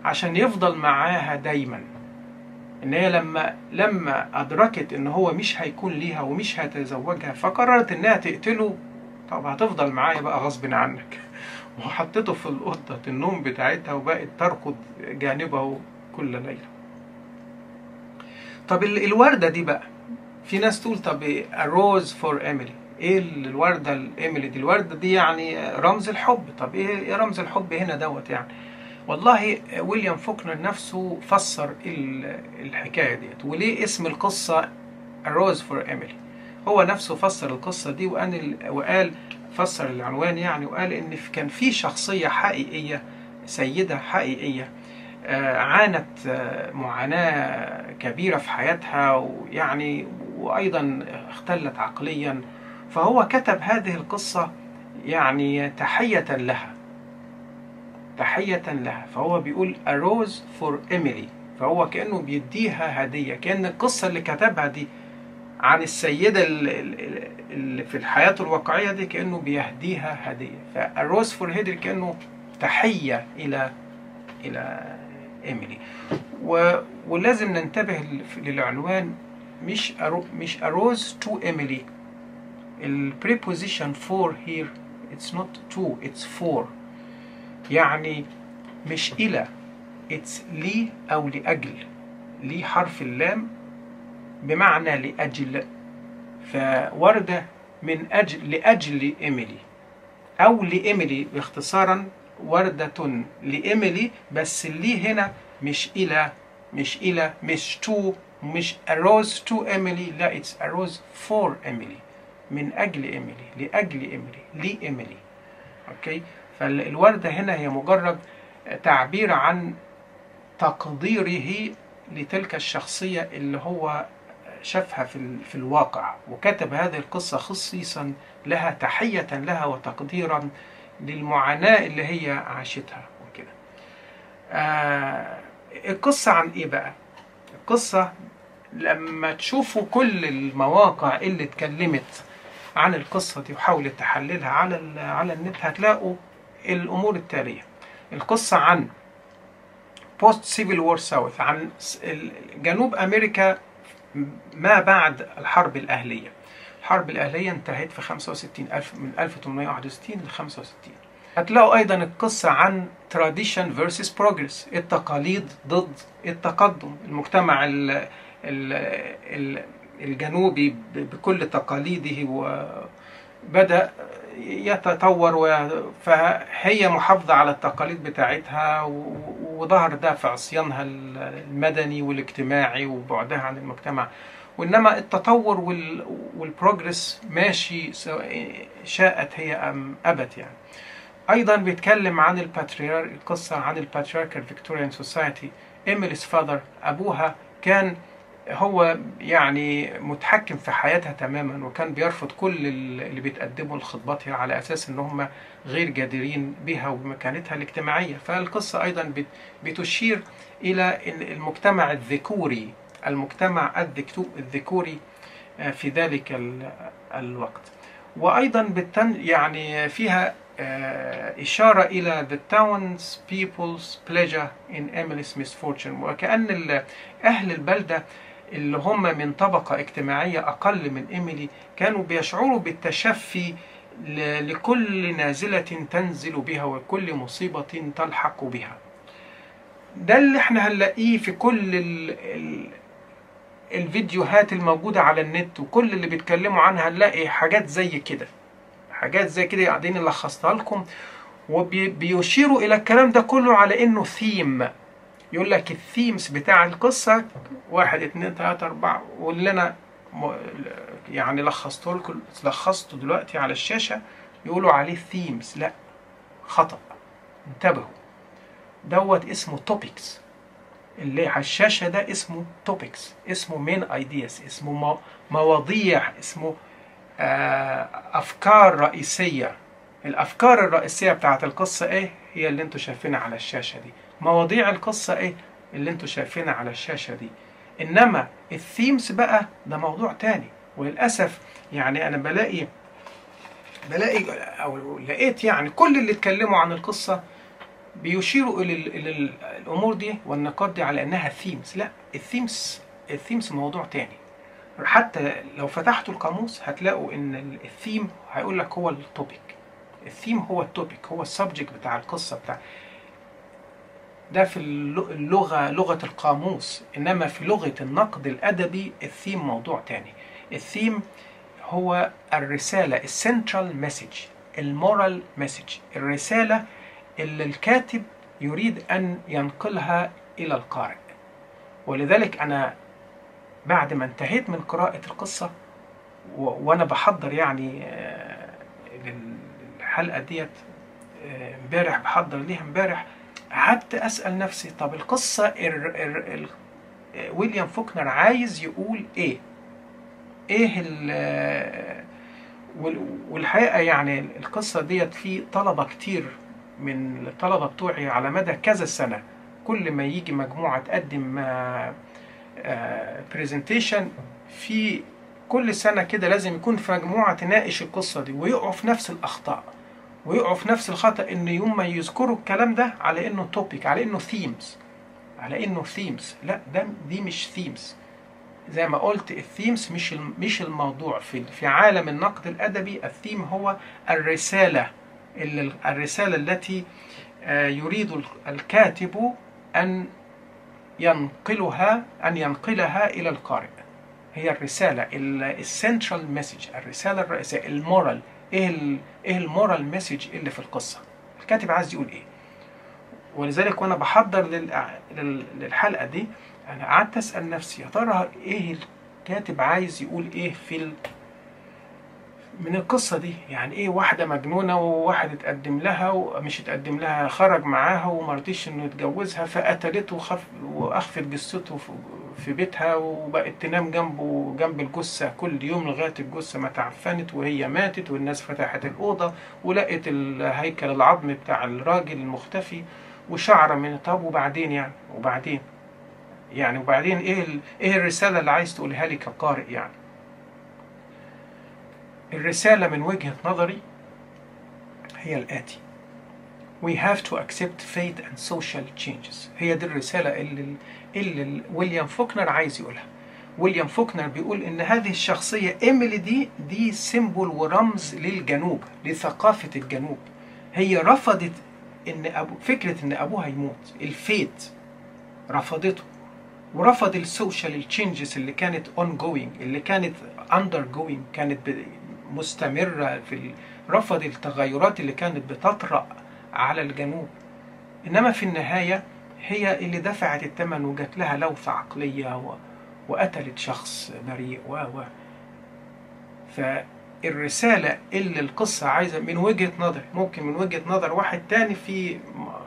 عشان يفضل معاها دايما. ان هي لما ادركت ان هو مش هيكون ليها ومش هيتزوجها فقررت انها تقتله. طب هتفضل معايا بقى غصب عنك، وحطته في الأوضة النوم بتاعتها وبقت ترقد جانبه كل ليلة. طب الوردة دي بقى، في ناس تقول طب A Rose for Emily، ايه الوردة الإيميلي دي؟ الوردة دي يعني رمز الحب. طب ايه رمز الحب هنا دوت يعني؟ والله ويليام فوكنر نفسه فسر الحكاية ديت، وليه اسم القصة A Rose for Emily، هو نفسه فسر القصة دي وقال فسر العنوان يعني، وقال إن كان في شخصية حقيقية، سيدة حقيقية عانت معاناة كبيرة في حياتها ويعني وأيضا اختلت عقليا، فهو كتب هذه القصة يعني تحية لها، تحية لها، فهو بيقول A Rose for Emily، فهو كأنه بيديها هدية، كأن القصة اللي كتبها دي عن السيدة اللي في الحياة الواقعية دي كأنه بيهديها هدية، فA Rose for Emily كأنه تحية إلى إيميلي. ولازم ننتبه للعنوان، مش A Rose to Emily، البريبوزيشن for here it's not to it's for، يعني مش إلى، it's لي أو لأجل، لي حرف اللام بمعنى لأجل، فوردة من أجل، لأجل إيميلي أو لإيميلي باختصارا، وردة لإيميلي، بس لي هنا مش إلى، مش إلى، مش تو، مش A Rose to Emily، لا it's A Rose for Emily، من أجل إيميلي، لأجل إيميلي، لإيميلي، أوكي؟ فالوردة هنا هي مجرد تعبير عن تقديره لتلك الشخصية اللي هو شافها في الواقع، وكتب هذه القصة خصيصا لها، تحية لها وتقديرا للمعاناة اللي هي عاشتها وكده. القصة عن إيه بقى؟ القصة لما تشوفوا كل المواقع اللي اتكلمت عن القصة دي وحاولت تحللها على النت، هتلاقوا الأمور التالية: القصة عن بوست سيفيل وور ساوث، عن جنوب أمريكا ما بعد الحرب الأهلية. الحرب الأهلية انتهت في 65 من 1861 ل 65. هتلاقوا أيضا القصة عن tradition versus progress، التقاليد ضد التقدم، المجتمع الجنوبي بكل تقاليده وبدأ يتطور، فهي محافظة على التقاليد بتاعتها، وظهر ده في عصيانها المدني والاجتماعي وبعدها عن المجتمع، وإنما التطور والبروجرس ماشي شاءت هي أم أبت يعني. أيضا بيتكلم عن الباتريار، القصة عن الباترياركال فيكتوريان سوسايتي، إيميلي's فادر، أبوها كان هو يعني متحكم في حياتها تماما، وكان بيرفض كل اللي بيتقدموا لخطبتها على أساس إن هم غير جديرين بها وبمكانتها الاجتماعية، فالقصة أيضا بتشير إلى المجتمع الذكوري، المجتمع الذكوري في ذلك الوقت. وأيضا يعني فيها إشارة إلى the town's people's pleasure in Emily's misfortune، وكأن أهل البلدة اللي هم من طبقة اجتماعية أقل من إيميلي كانوا بيشعروا بالتشفي لكل نازلة تنزل بها وكل مصيبة تلحق بها. ده اللي احنا هنلاقيه في كل الفيديوهات الموجودة على النت، وكل اللي بيتكلموا عنها هنلاقي حاجات زي كده، حاجات زي كده قاعدين نلخصها لكم، وبيشيروا إلى الكلام ده كله على إنه ثيم، يقول لك الثيمز بتاع القصة 1 2 3 4، واللي أنا يعني لخصته لكم، لخصته دلوقتي على الشاشة، يقولوا عليه ثيمز، لا خطأ، انتبهوا، دوت اسمه توبكس، اللي على الشاشة ده اسمه توبكس، اسمه مين ايدياز، اسمه مواضيع، اسمه أفكار رئيسية. الأفكار الرئيسية بتاعت القصة إيه؟ هي اللي أنتوا شايفينها على الشاشة دي. مواضيع القصة إيه؟ اللي أنتوا شايفينها على الشاشة دي. إنما الثيمز بقى ده موضوع تاني، وللأسف يعني أنا بلاقي أو لقيت يعني كل اللي اتكلموا عن القصة بيشيروا إلى الأمور دي والنقاط دي على إنها ثيمز، لا الثيمز موضوع تاني. حتى لو فتحتوا القاموس هتلاقوا ان الثيم هيقول لك هو التوبيك، الثيم هو التوبيك، هو السبجكت بتاع القصه بتاع ده في اللغه، لغه القاموس، انما في لغه النقد الادبي الثيم موضوع تاني. الثيم هو الرساله، السنترال مسج، المورال مسج، الرساله اللي الكاتب يريد أن ينقلها إلى القارئ. ولذلك أنا بعد ما انتهيت من قراءة القصة وأنا بحضر يعني الحلقة ديت امبارح، بحضر ليها امبارح، قعدت أسأل نفسي طب القصة ويليام فوكنر عايز يقول ايه والحقيقة يعني القصة ديت في طلبة كتير من الطلبة بتوعي على مدى كذا سنة، كل ما يجي مجموعة تقدم بريزنتيشن في كل سنة كده لازم يكون في مجموعة تناقش القصة دي ويقعوا في نفس الأخطاء ويقعوا في نفس الخطأ، إن يوم ما يذكروا الكلام ده على إنه توبيك، على إنه ثيمز، على إنه ثيمز. لا، دي مش ثيمز. زي ما قلت الثيمز مش الموضوع. في عالم النقد الأدبي الثيم هو الرسالة التي يريد الكاتب أن ينقلها إلى القارئ. هي الرسالة، السنترال مسج، الرسالة الرئيسية، المورال. ايه المورال مسج اللي في القصة؟ الكاتب عايز يقول ايه؟ ولذلك وانا بحضر للحلقة دي انا قعدت اسأل نفسي يا ترى ايه الكاتب عايز يقول ايه من القصة دي. يعني ايه واحدة مجنونة وواحد اتقدم لها ومش اتقدم لها، خرج معاها ومرضيش انه يتجوزها فقتلته واخفت جثته في بيتها وبقت تنام جنبه جنب الجثة كل يوم لغاية الجثة ما تعفنت وهي ماتت، والناس فتحت الأوضة ولقت الهيكل العظم بتاع الراجل المختفي وشعرة من طب وبعدين ايه الرسالة اللي عايز تقولها لي كقارئ؟ يعني الرسالة من وجهة نظري هي الآتي: We have to accept fate and social changes. هي دي الرسالة اللي ويليام فوكنر عايز يقولها. ويليام فوكنر بيقول إن هذه الشخصية إيميلي دي سيمبول ورمز للجنوب، لثقافة الجنوب. هي رفضت فكرة إن أبوها يموت، الفيت رفضته، ورفض السوشيال تشينجز اللي كانت ongoing، اللي كانت undergoing، كانت مستمرة رفض التغيرات اللي كانت بتطرأ على الجنوب. إنما في النهاية هي اللي دفعت الثمن وجات لها لوثة عقلية وقتلت شخص بريء فالرسالة اللي القصة عايزة من وجهة نظر، ممكن من وجهة نظر واحد تاني في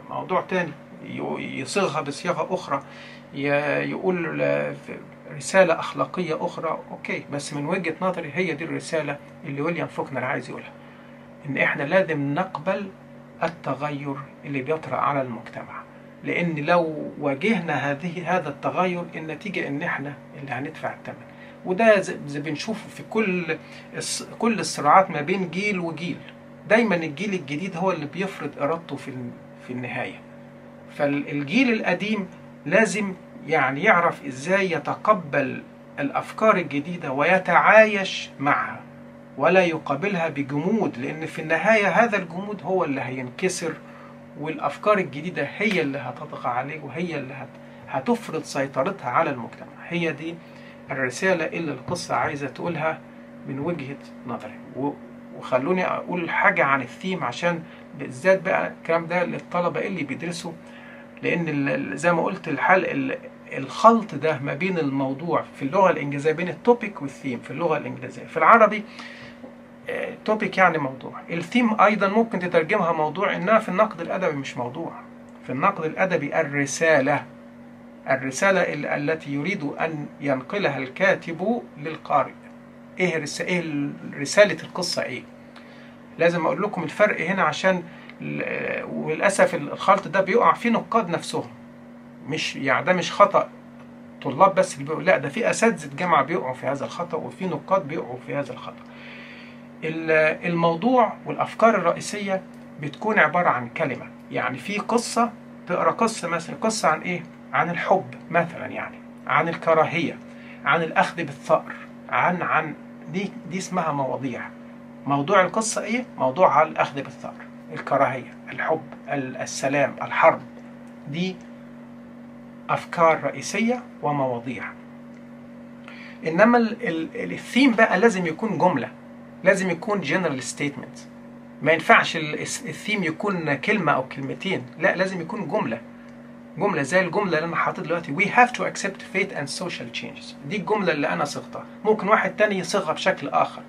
موضوع تاني يصيغها بصياغة أخرى، يقول رسالة أخلاقية أخرى، أوكي، بس من وجهة نظري هي دي الرسالة اللي ويليام فوكنر عايز يقولها، إن إحنا لازم نقبل التغير اللي بيطرأ على المجتمع، لأن لو واجهنا هذا التغير النتيجة إن إحنا اللي هندفع الثمن. وده بنشوفه في كل الصراعات ما بين جيل وجيل، دايما الجيل الجديد هو اللي بيفرض إرادته في النهاية. فالجيل القديم لازم يعني يعرف إزاي يتقبل الأفكار الجديدة ويتعايش معها ولا يقابلها بجمود، لأن في النهاية هذا الجمود هو اللي هينكسر، والأفكار الجديدة هي اللي هتطغى عليه وهي اللي هتفرض سيطرتها على المجتمع. هي دي الرسالة اللي القصة عايزة تقولها من وجهة نظري. وخلوني أقول حاجة عن الثيم عشان بالذات بقى الكلام ده للطلبة اللي بيدرسوا، لأن زي ما قلت الخلط ده ما بين الموضوع في اللغة الإنجليزية، بين التوبيك والثيم في اللغة الإنجليزية. في العربي توبيك يعني موضوع، الثيم أيضا ممكن تترجمها موضوع، إنها في النقد الأدبي مش موضوع. في النقد الأدبي الرسالة التي يريد أن ينقلها الكاتب للقارئ. إيه رسالة القصة إيه؟ لازم أقول لكم الفرق هنا عشان وللأسف الخلط ده بيقع فيه نقاد نفسهم، مش يعني ده مش خطأ طلاب بس اللي بيقعوا، لا ده في أساتذة جامعة بيقعوا في هذا الخطأ وفي نقاد بيقعوا في هذا الخطأ. الموضوع والأفكار الرئيسية بتكون عبارة عن كلمة، يعني في قصة تقرأ قصة مثلا، قصة عن إيه؟ عن الحب مثلا، يعني عن الكراهية، عن الأخذ بالثأر، عن دي اسمها مواضيع. موضوع القصة إيه؟ موضوعها الأخذ بالثأر، الكراهية، الحب، السلام، الحرب. دي أفكار رئيسية ومواضيع. إنما الثيم بقى لازم يكون جملة، لازم يكون general statement، ما ينفعش الثيم يكون كلمة أو كلمتين، لا لازم يكون جملة. جملة زي الجملة اللي أنا حاطط دلوقتي We have to accept fate and social changes. دي الجملة اللي أنا صغتها، ممكن واحد تاني يصغها بشكل آخر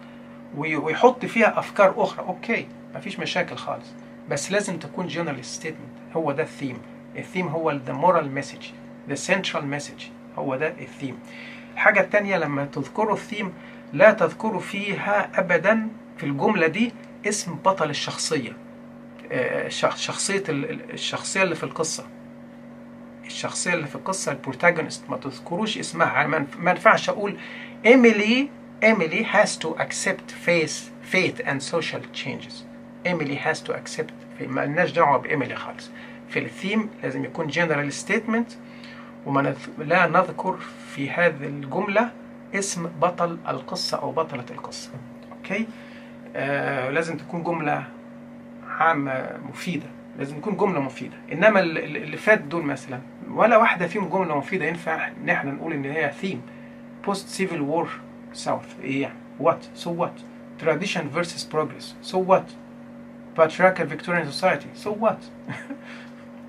ويحط فيها أفكار أخرى، أوكي مفيش مشاكل خالص، بس لازم تكون general statement. هو ده الثيم. الثيم هو the moral message، the central message، هو ده الثيم. الحاجة التانية لما تذكروا الثيم لا تذكروا فيها أبدا في الجملة دي اسم بطل الشخصية، الشخصية اللي في القصة، البروتاجونست ما تذكروش اسمها. يعني ما ينفعش أقول Emily has to accept fate and social changes. Emily has to accept fate. ما لناش دعوة بإيميلي خالص. في الثيم لازم يكون general statement، ولا نذكر في هذه الجملة اسم بطل القصة أو بطلة القصة. أوكي؟ لازم تكون جملة عامة مفيدة، إنما اللي فات دول مثلا ولا واحدة فيهم جملة مفيدة ينفع إن إحنا نقول إن هي ثيم. Post Civil War South، إيه يعني؟ What؟ So what؟ Tradition versus Progress، So what؟ Patriarchal Victorian Society، So what؟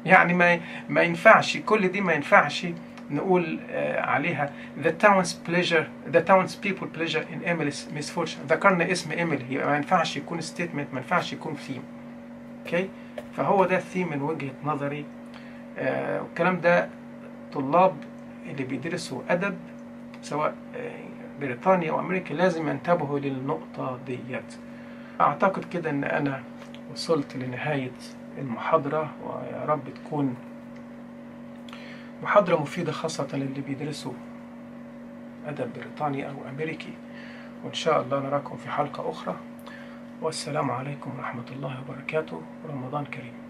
يعني ما ينفعش كل دي، ما ينفعش نقول عليها the town's people pleasure in Emily's misfortune. ذكرنا اسم Emily، ما ينفعش يكون statement، ما ينفعش يكون theme. اوكي، فهو ده الثيم من وجهة نظري. والكلام ده طلاب اللي بيدرسوا ادب سواء بريطانيا او امريكا لازم ينتبهوا للنقطة ديت. اعتقد كده ان انا وصلت لنهاية المحاضرة، ويا رب تكون محاضرة مفيدة خاصة للي بيدرسوا أدب بريطاني أو أمريكي. وإن شاء الله نراكم في حلقة أخرى، والسلام عليكم ورحمة الله وبركاته، ورمضان كريم.